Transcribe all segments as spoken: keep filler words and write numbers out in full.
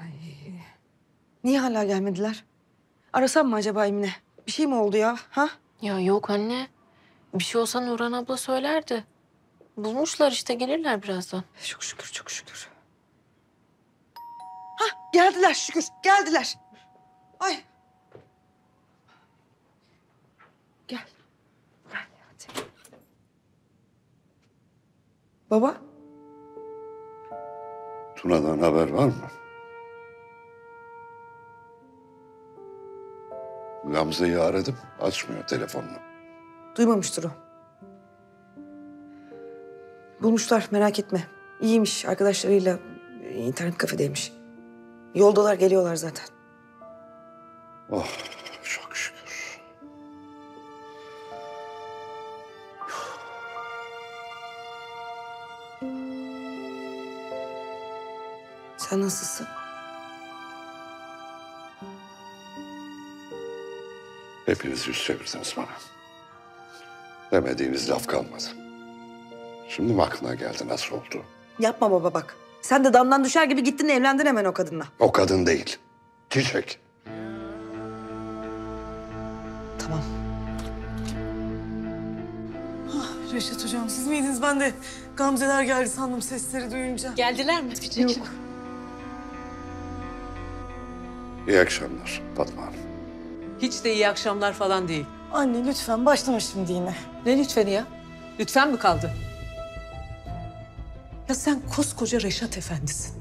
Ay. Niye hala gelmediler? Arasam mı acaba Emine? Bir şey mi oldu ya? Ha? Ya yok anne. Bir şey olsa Nurhan abla söylerdi. Bulmuşlar işte, gelirler birazdan. Çok şükür, çok şükür. Hah, geldiler şükür, geldiler. Ay. Gel. Gel hadi. Baba. Tuna'dan haber var mı? Gamze'yi aradım, açmıyor telefonunu. Duymamıştır o. Bulmuşlar, merak etme. İyiymiş, arkadaşlarıyla internet kafedeymiş. Yoldalar, geliyorlar zaten. Oh, çok şükür. Sen nasılsın? Hepiniz yüz çevirdiniz bana. Demediğiniz laf kalmadı. Şimdi mi aklına geldi nasıl oldu? Yapma baba bak. Sen de damdan düşer gibi gittin, evlendin hemen o kadınla. O kadın değil. Çiçek. Tamam. Ah, Reşat hocam siz miydiniz? Ben de Gamzeler geldi sandım sesleri duyunca. Geldiler mi? Çiçek. Yok. İyi akşamlar Fatma Hanım. Hiç de iyi akşamlar falan değil. Anne lütfen başlama şimdi yine. Ne lütfeni ya? Lütfen mi kaldı? Ya sen koskoca Reşat Efendisin.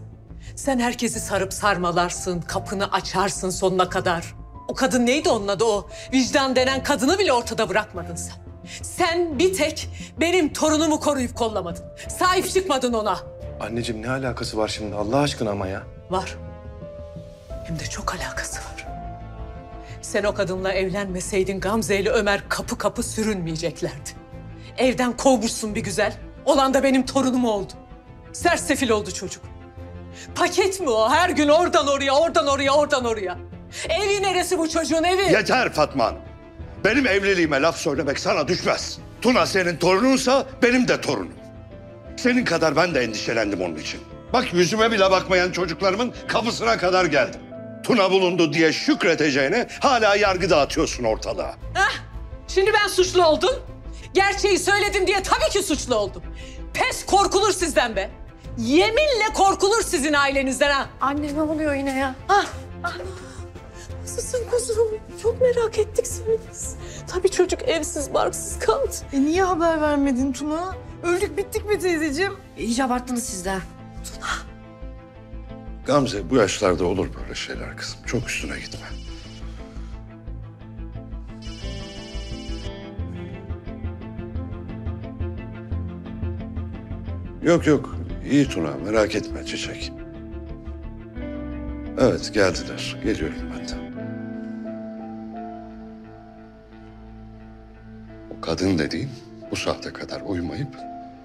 Sen herkesi sarıp sarmalarsın, kapını açarsın sonuna kadar. O kadın neydi onun adı o? Vicdan denen kadını bile ortada bırakmadın sen. Sen bir tek benim torunumu koruyup kollamadın. Sahip çıkmadın ona. Anneciğim ne alakası var şimdi Allah aşkına ama ya? Var. Hem de çok alakası var. Sen o kadınla evlenmeseydin Gamze ile Ömer kapı kapı sürünmeyeceklerdi. Evden kovmuşsun bir güzel. Olan da benim torunum oldu. Sersefil oldu çocuk. Paket mi o? Her gün oradan oraya, oradan oraya, oradan oraya. Evi neresi bu çocuğun evi? Yeter Fatma Hanım. Benim evliliğime laf söylemek sana düşmez. Tuna senin torununsa benim de torunum. Senin kadar ben de endişelendim onun için. Bak yüzüme bile bakmayan çocuklarımın kapısına kadar geldim. Tuna bulundu diye şükredeceğine hala yargı dağıtıyorsun ortalığa. Hah, şimdi ben suçlu oldum. Gerçeği söyledim diye tabii ki suçlu oldum. Pes korkulur sizden be. Yeminle korkulur sizin ailenizden ha. Anne ne oluyor yine ya? Ah, ah. Nasılsın kuzum? Çok merak ettik seni biz. Tabii çocuk evsiz barksız kaldı. E niye haber vermedin Tuna? Öldük bittik mi teyzeciğim? E, iyice abarttınız siz de. Tuna. Gamze bu yaşlarda olur böyle şeyler kızım. Çok üstüne gitme. Yok yok, iyi Tuna, merak etme Çiçek. Evet, geldiler. Geliyorum ben de. O kadın dediğin bu saate kadar uyumayıp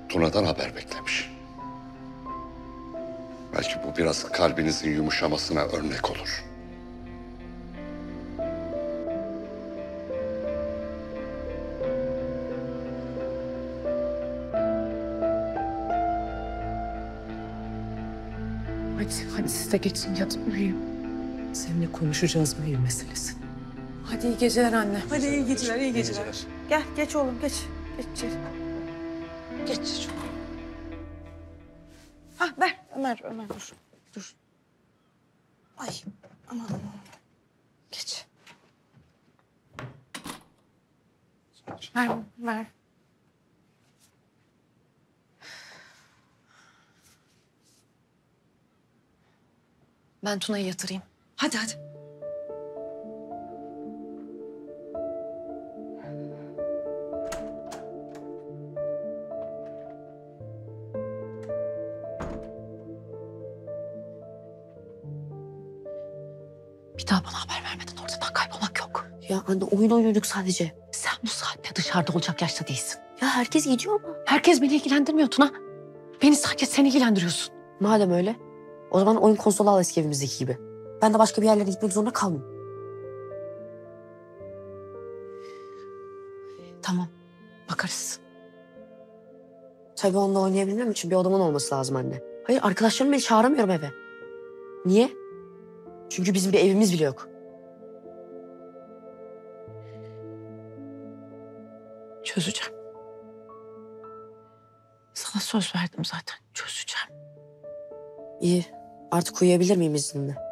Tuna'dan haber beklemiş. Belki bu biraz kalbinizin yumuşamasına örnek olur. Hadi, hadi siz de geçin yatıp uyuyun. Seninle konuşacağız bu ev meselesini. Hadi iyi geceler anne. Hadi iyi geceler, iyi geceler. İyi geceler. Gel, geç oğlum, geç. Geç içeri. Geç içeri. Ha ver Ömer, Ömer dur. Dur. Ay aman aman. Geç. Ver, ver. Ben Tuna'yı yatırayım. Hadi hadi. Bir daha bana haber vermeden ortadan kaybolmak yok. Ya anne oyun oynuyorduk sadece. Sen bu saatte dışarıda olacak yaşta değilsin. Ya herkes gidiyor mu? Herkes beni ilgilendirmiyor Tuna. Beni sadece sen ilgilendiriyorsun. Madem öyle. O zaman oyun konsolu al eski evimizdeki gibi. Ben de başka bir yerlere gitmek zorunda kalmam. Tamam, bakarız. Tabii onunla oynayabilmem için bir odamın olması lazım anne. Hayır, arkadaşlarım beni çağıramıyorum eve. Niye? Çünkü bizim bir evimiz bile yok. Çözeceğim. Sana söz verdim zaten. Çözeceğim. İyi. Artık uyuyabilir miyim izninle?